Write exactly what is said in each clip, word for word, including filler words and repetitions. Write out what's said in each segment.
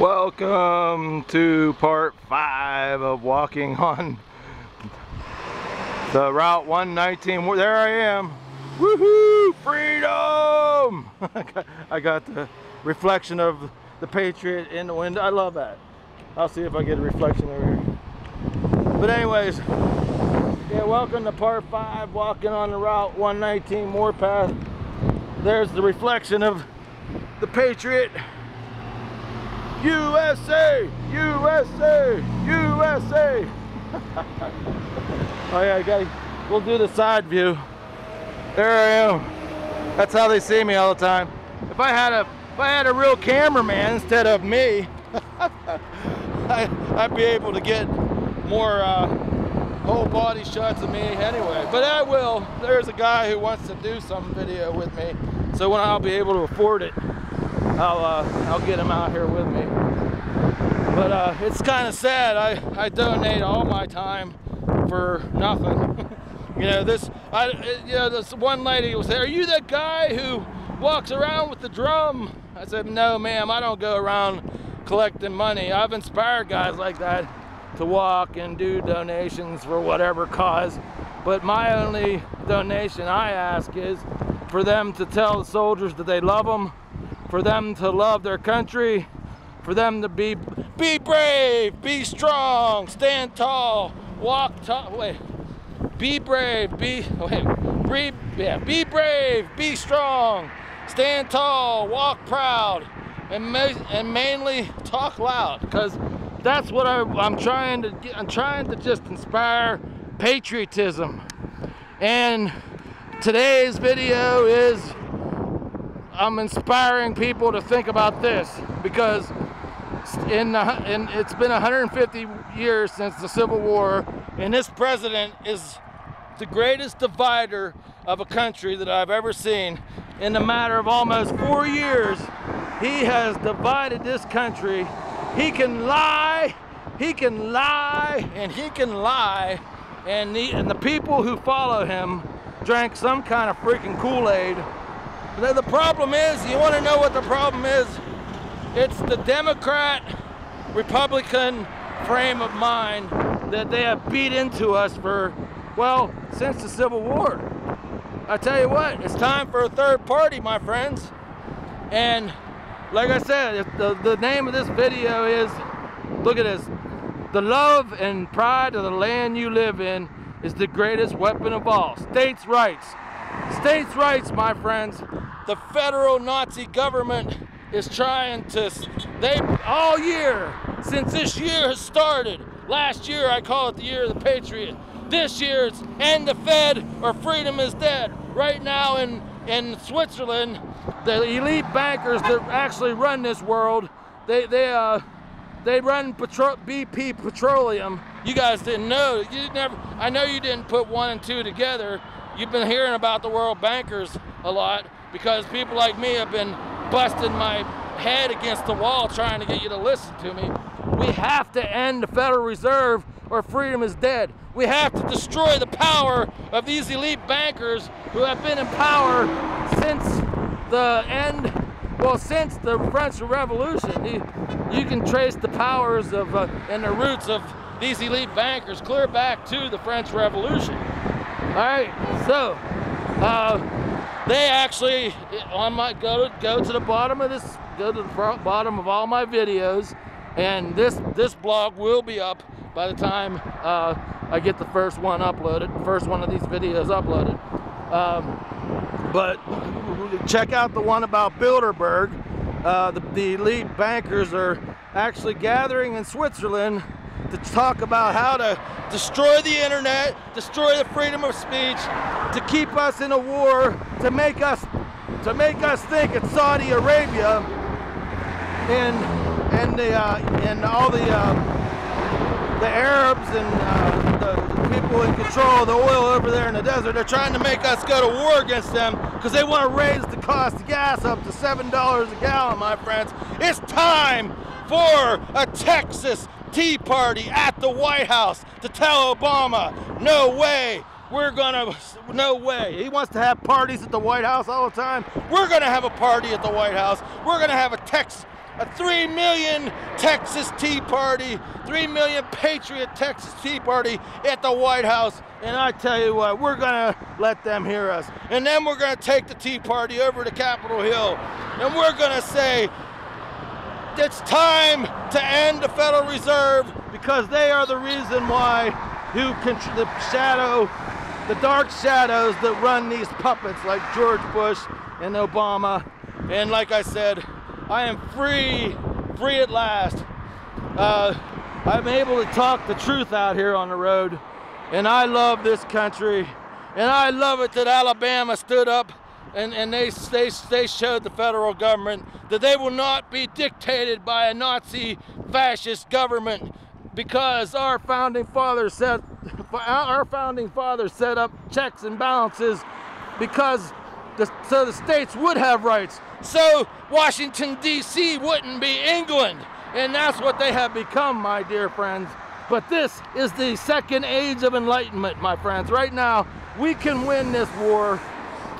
Welcome to part five of walking on the Route one nineteen. There I am. Woohoo! Freedom! I got, I got the reflection of the Patriot in the wind. I love that. I'll see if I get a reflection over here. But anyways, yeah, welcome to part five, walking on the Route one nineteen warpath. There's the reflection of the Patriot. U S A! U S A! U S A! Oh yeah, okay. We'll do the side view. There I am. That's how they see me all the time. If I had a if I had a real cameraman instead of me, I, I'd be able to get more uh, whole body shots of me anyway. But I will. There's a guy who wants to do some video with me, so when I'll be able to afford it, I'll, uh, I'll get him out here with me. But uh, it's kind of sad. I, I donate all my time for nothing. You know, this I, you know, this one lady was there, "Are you that guy who walks around with the drum?" I said, "No, ma'am, I don't go around collecting money. I've inspired guys like that to walk and do donations for whatever cause. But my only donation I ask is for them to tell the soldiers that they love them, for them to love their country, for them to be be brave, be strong, stand tall, walk tall, wait, be brave, be, wait, be, yeah, be brave, be strong, stand tall, walk proud, and, ma and mainly talk loud," because that's what I, I'm trying to get, I'm trying to just inspire patriotism. And today's video is, I'm inspiring people to think about this, because in the, in, it's been one hundred fifty years since the Civil War, and this president is the greatest divider of a country that I've ever seen. In the matter of almost four years, he has divided this country. He can lie, he can lie, and he can lie, and the, and the people who follow him drank some kind of freaking Kool-Aid. The problem is, you want to know what the problem is? It's the Democrat-Republican frame of mind that they have beat into us for, well, since the Civil War. I tell you what, it's time for a third party, my friends. And like I said, the, the name of this video is, look at this, "The love and pride of the land you live in is the greatest weapon of all." States' rights. States' rights, my friends. The federal Nazi government is trying to, they, all year, since this year has started, last year I call it the year of the Patriot, this year it's "End the Fed or freedom is dead." Right now in, in Switzerland, the elite bankers that actually run this world, they, they, uh, they run Petro- B P Petroleum. You guys didn't know, you never, I know you didn't put one and two together. You've been hearing about the world bankers a lot because people like me have been busting my head against the wall trying to get you to listen to me. We have to end the Federal Reserve or freedom is dead. We have to destroy the power of these elite bankers who have been in power since the end, well, since the French Revolution. You, you can trace the powers of uh, and the roots of these elite bankers clear back to the French Revolution. All right, so uh, they actually on my go to go to the bottom of this, go to the bottom of all my videos, and this this blog will be up by the time uh, I get the first one uploaded, first one of these videos uploaded. Um, but check out the one about Bilderberg. Uh, the, the elite bankers are actually gathering in Switzerland to talk about how to destroy the internet, destroy the freedom of speech, to keep us in a war, to make us, to make us think it's Saudi Arabia and and the uh, and all the uh, the Arabs and uh, the, the people in control of the oil over there in the desert. They're trying to make us go to war against them because they want to raise the cost of gas up to seven dollars a gallon, my friends. It's time for a Texas Tea Party at the White House to tell Obama, "No way, we're gonna, no way." He wants to have parties at the White House all the time. We're gonna have a party at the White House. We're gonna have a Tex, a three million Texas Tea Party, three million patriot Texas Tea Party at the White House. And I tell you what, we're gonna let them hear us. And then we're gonna take the Tea Party over to Capitol Hill. And we're gonna say, it's time to end the Federal Reserve, because they are the reason why you can, the shadow, the dark shadows that run these puppets like George Bush and Obama. And like I said, I am free, free at last. Uh, I'm able to talk the truth out here on the road. And I love this country. And I love it that Alabama stood up and, and they, they, they showed the federal government that they will not be dictated by a Nazi fascist government, because our founding fathers set, our founding fathers set up checks and balances because the, so the states would have rights. So Washington D C wouldn't be England. And that's what they have become, my dear friends. But this is the second age of enlightenment, my friends. Right now, we can win this war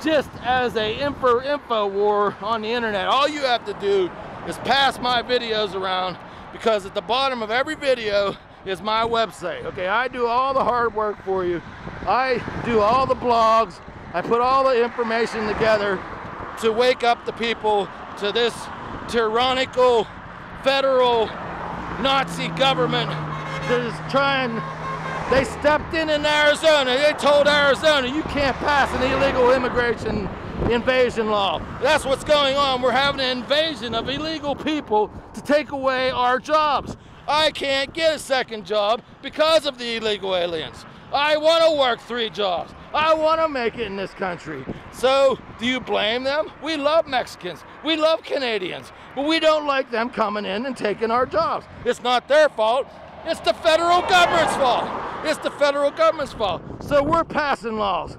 just as a info, info war on the internet. All you have to do is pass my videos around, because at the bottom of every video is my website. Okay, I do all the hard work for you. I do all the blogs. I put all the information together to wake up the people to this tyrannical federal Nazi government that is trying. They stepped in in Arizona. They told Arizona, you can't pass an illegal immigration invasion law. That's what's going on. We're having an invasion of illegal people to take away our jobs. I can't get a second job because of the illegal aliens. I want to work three jobs. I want to make it in this country. So, do you blame them? We love Mexicans. We love Canadians. But we don't like them coming in and taking our jobs. It's not their fault. It's the federal government's fault. It's the federal government's fault. So we're passing laws.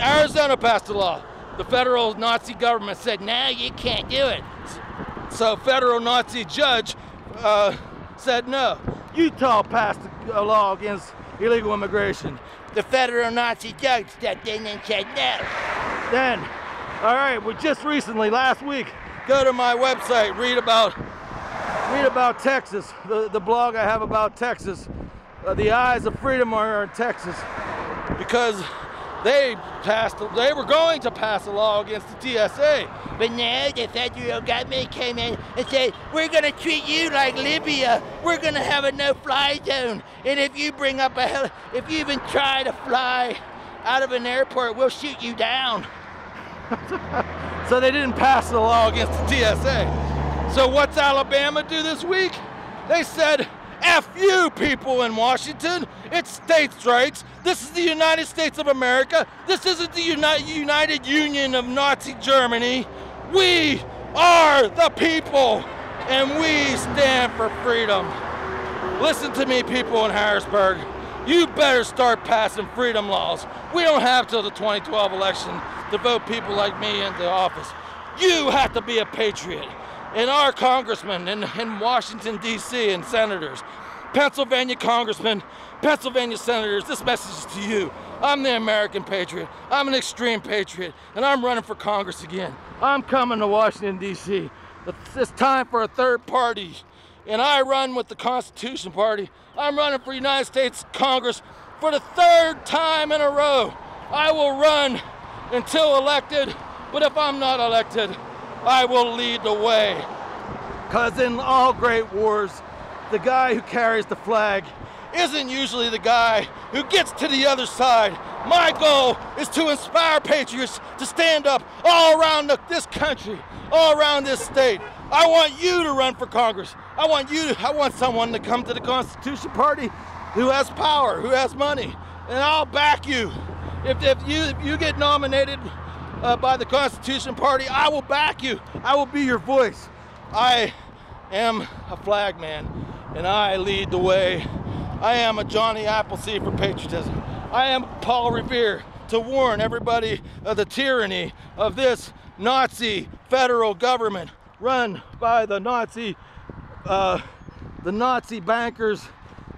Arizona passed a law. The federal Nazi government said, no, you can't do it. So federal Nazi judge uh, said no. Utah passed a law against illegal immigration. The federal Nazi judge stepped in and said no. Then, all right, well, just recently, last week, go to my website, read about Read about Texas, the, the blog I have about Texas. Uh, the eyes of freedom are in Texas, because they passed, they were going to pass a law against the T S A. But now the federal government came in and said, we're going to treat you like Libya. We're going to have a no-fly zone. And if you bring up a heli, if you even try to fly out of an airport, we'll shoot you down. So they didn't pass the law against the T S A. So what's Alabama do this week? They said, F you people in Washington. It's states' rights. This is the United States of America. This isn't the Uni- United Union of Nazi Germany. We are the people, and we stand for freedom. Listen to me, people in Harrisburg. You better start passing freedom laws. We don't have till the twenty twelve election to vote people like me into office. You have to be a patriot. And our congressmen in, in Washington, D C, and senators, Pennsylvania congressmen, Pennsylvania senators, this message is to you. I'm the American patriot. I'm an extreme patriot. And I'm running for Congress again. I'm coming to Washington, D C. It's time for a third party. And I run with the Constitution Party. I'm running for United States Congress for the third time in a row. I will run until elected. But if I'm not elected, I will lead the way. Because in all great wars, the guy who carries the flag isn't usually the guy who gets to the other side. My goal is to inspire patriots to stand up all around the, this country, all around this state. I want you to run for Congress. I want you to, I want someone to come to the Constitution Party who has power, who has money, and I'll back you. If, if, you, if you get nominated, Uh, by the Constitution Party, I will back you. I will be your voice. I am a flag man, and I lead the way. I am a Johnny Appleseed for patriotism. I am Paul Revere to warn everybody of the tyranny of this Nazi federal government run by the Nazi, uh, the Nazi bankers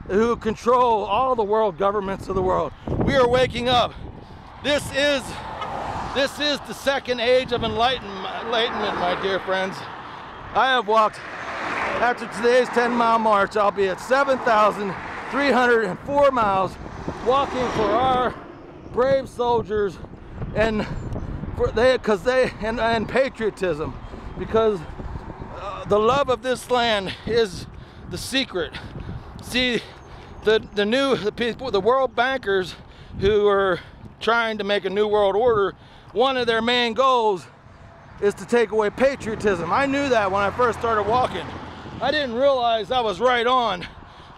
who control all the world governments of the world. We are waking up. This is This is the second age of enlightenment, enlightenment, my dear friends. I have walked After today's ten mile march, I'll be at seven thousand three hundred four miles walking for our brave soldiers and for they, cause they, and, and patriotism, because uh, the love of this land is the secret. See, the, the new the people, the world bankers who are trying to make a new world order, one of their main goals is to take away patriotism. I knew that when I first started walking. I didn't realize I was right on,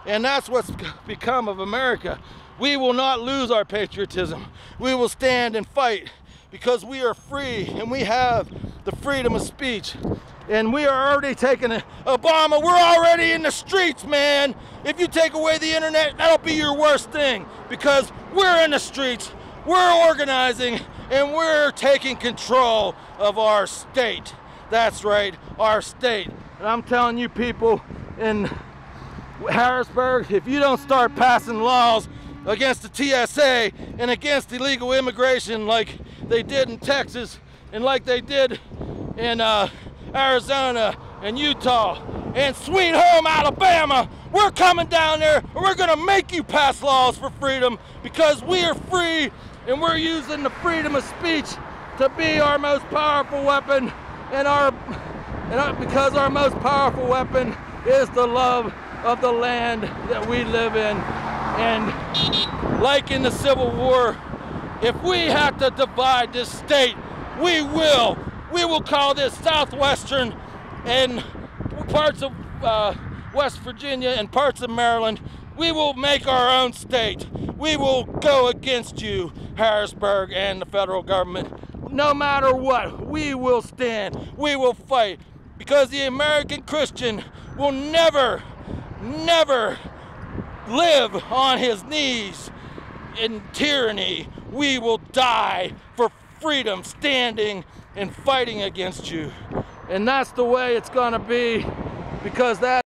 and that's what's become of America. We will not lose our patriotism. We will stand and fight because we are free and we have the freedom of speech. And we are already taking it. Obama, we're already in the streets, man. If you take away the internet, that'll be your worst thing, because we're in the streets, we're organizing, and we're taking control of our state. That's right, our state. And I'm telling you people in Harrisburg, if you don't start passing laws against the T S A and against illegal immigration like they did in Texas and like they did in uh, Arizona and Utah and sweet home Alabama, we're coming down there and we're gonna make you pass laws for freedom, because we are free and we're using the freedom of speech to be our most powerful weapon, and our, and our because our most powerful weapon is the love of the land that we live in. And like in the Civil War, if we have to divide this state, we will. We will call this Southwestern and parts of uh, West Virginia and parts of Maryland. We will make our own state. We will go against you, Harrisburg and the federal government. No matter what, we will stand. We will fight, because the American Christian will never, never live on his knees in tyranny. We will die for freedom, standing and fighting against you. And that's the way it's gonna be, because that